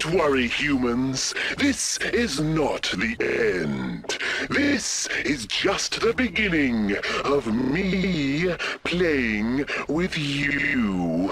Don't worry, humans. This is not the end. This is just the beginning of me playing with you.